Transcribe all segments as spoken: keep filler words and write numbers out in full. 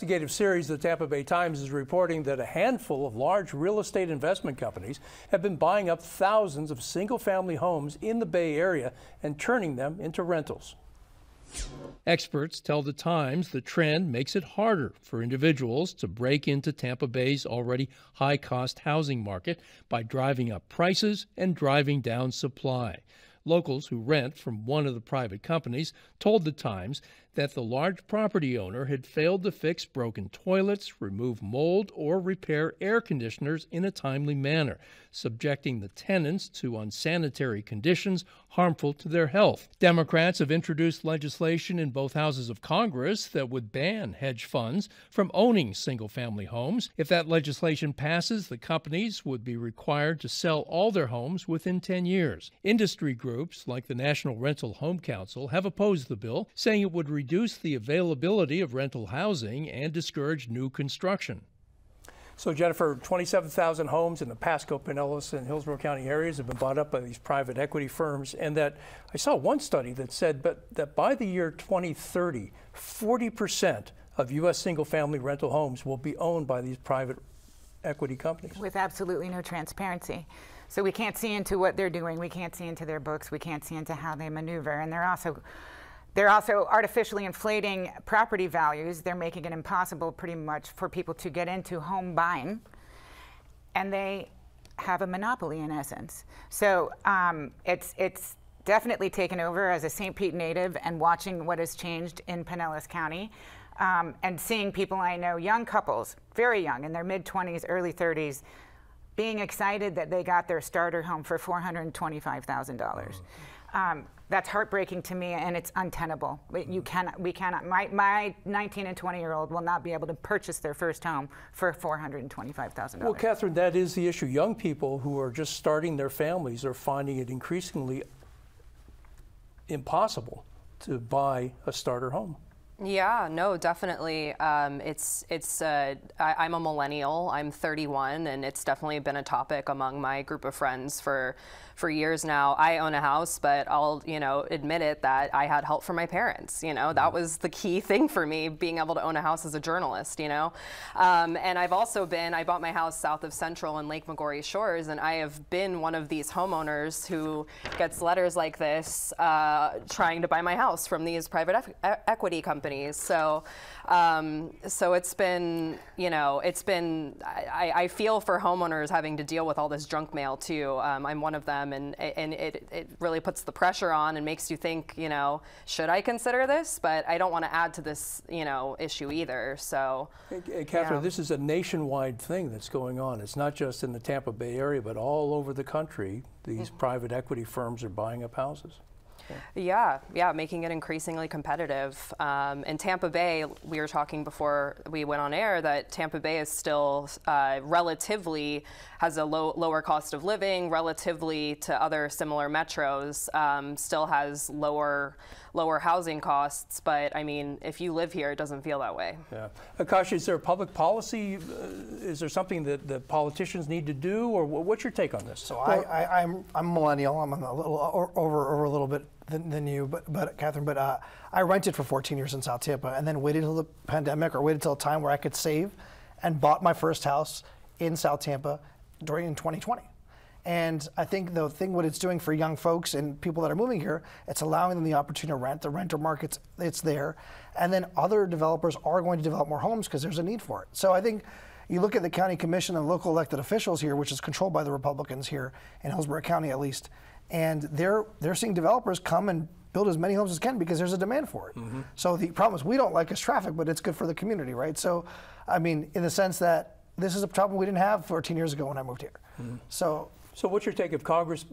Investigative series, the Tampa Bay Times is reporting that a handful of large real estate investment companies have been buying up thousands of single-family homes in the Bay Area and turning them into rentals. Experts tell the Times the trend makes it harder for individuals to break into Tampa Bay's already high-cost housing market by driving up prices and driving down supply. Locals who rent from one of the private companies told the Times that the large property owner had failed to fix broken toilets, remove mold, or repair air conditioners in a timely manner, subjecting the tenants to unsanitary conditions harmful to their health. Democrats have introduced legislation in both houses of Congress that would ban hedge funds from owning single-family homes. If that legislation passes, the companies would be required to sell all their homes within ten years. Industry groups Groups like the National Rental Home Council have opposed the bill, saying it would reduce the availability of rental housing and discourage new construction. So, Jennifer, twenty-seven thousand homes in the Pasco, Pinellas, and Hillsborough County areas have been bought up by these private equity firms, and that I saw one study that said but that by the year twenty thirty, forty percent of U S single-family rental homes will be owned by these private equity companies. With absolutely no transparency. So we can't see into what they're doing. We can't see into their books. We can't see into how they maneuver. And they're also, they're also artificially inflating property values. They're making it impossible pretty much for people to get into home buying. And they have a monopoly in essence. So um, it's, it's definitely taken over. As a Saint Pete native and watching what has changed in Pinellas County, um, and seeing people I know, young couples, very young, in their mid twenties, early thirties, being excited that they got their starter home for four hundred twenty-five thousand dollars. Um, that's heartbreaking to me, and it's untenable. You cannot, we cannot, my, my nineteen and twenty year old will not be able to purchase their first home for four hundred twenty-five thousand dollars. Well, Catherine, that is the issue. Young people who are just starting their families are finding it increasingly impossible to buy a starter home. Yeah, no, definitely. Um, it's it's. Uh, I, I'm a millennial. I'm thirty-one, and it's definitely been a topic among my group of friends for for years now. I own a house, but I'll you know admit it that I had help from my parents. You know, that was the key thing for me, being able to own a house as a journalist. You know, um, and I've also been. I bought my house south of Central in Lake McGorry Shores, and I have been one of these homeowners who gets letters like this, uh, trying to buy my house from these private e- equity companies. So, um, so it's been, you know, it's been, I, I feel for homeowners having to deal with all this junk mail too. Um, I'm one of them, and, and it, it really puts the pressure on and makes you think, you know, should I consider this? But I don't want to add to this, you know, issue either. So, hey, hey, Catherine, yeah. This is a nationwide thing that's going on. It's not just in the Tampa Bay area, but all over the country, these mm-hmm. private equity firms are buying up houses. Yeah, yeah, making it increasingly competitive. Um, in Tampa Bay, we were talking before we went on air that Tampa Bay is still uh, relatively has a low, lower cost of living relatively to other similar metros. Um, still has lower lower housing costs, but I mean, if you live here, it doesn't feel that way. Yeah, Akash, is there a public policy? Uh, is there something that the politicians need to do, or what's your take on this? So well, I, I, I'm I'm millennial. I'm a little over over a little bit. Than, than you, but, but Catherine, but uh, I rented for fourteen years in South Tampa, and then waited until the pandemic, or waited till a time where I could save, and bought my first house in South Tampa during in twenty twenty. And I think the thing what it's doing for young folks and people that are moving here, it's allowing them the opportunity to rent. The renter market's it's there, and then other developers are going to develop more homes because there's a need for it. So I think. You look at the county commission and local elected officials here, which is controlled by the Republicans here in Hillsborough County at least, and they're they're seeing developers come and build as many homes as can because there's a demand for it. Mm-hmm. So the problem is we don't like is traffic, but it's good for the community, right? So, I mean, in the sense that this is a problem we didn't have fourteen years ago when I moved here. Mm-hmm. So. So what's your take if Congress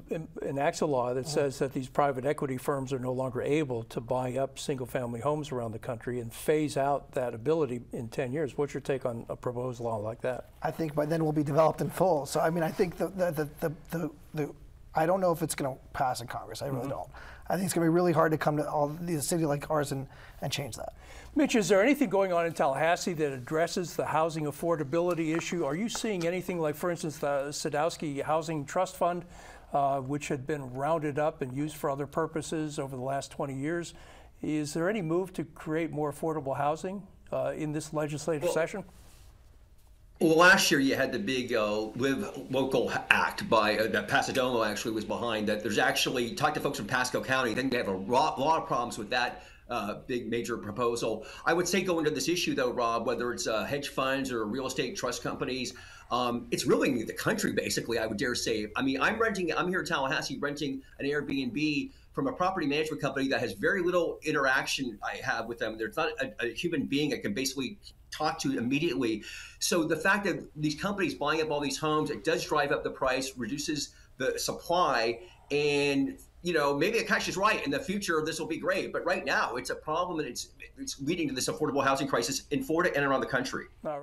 enacts a law that says that these private equity firms are no longer able to buy up single-family homes around the country and phase out that ability in ten years? What's your take on a proposed law like that? I think by then we'll be developed in full. So I mean, I think the the the the, the, the I don't know if it's going to pass in Congress. I really mm-hmm. don't. I think it's going to be really hard to come to all the city like ours and, and change that. Mitch, is there anything going on in Tallahassee that addresses the housing affordability issue? Are you seeing anything like, for instance, the Sadowski Housing Trust Fund, uh, which had been rounded up and used for other purposes over the last twenty years? Is there any move to create more affordable housing uh, in this legislative well, session? Well, last year you had the big uh, Live Local Act by uh, that Pasadomo actually was behind. That there's actually talk to folks from Pasco County. I think they have a lot, lot of problems with that uh, big major proposal. I would say go into this issue though, Rob, whether it's uh, hedge funds or real estate trust companies. Um, it's really the country basically. I would dare say. I mean, I'm renting. I'm here in Tallahassee renting an Airbnb from a property management company that has very little interaction I have with them. There's not a, a human being I can basically talk to immediately. So the fact that these companies buying up all these homes, it does drive up the price, reduces the supply, and you know, maybe Akash is right. In the future, this will be great. But right now, it's a problem, and it's it's leading to this affordable housing crisis in Florida and around the country. All right.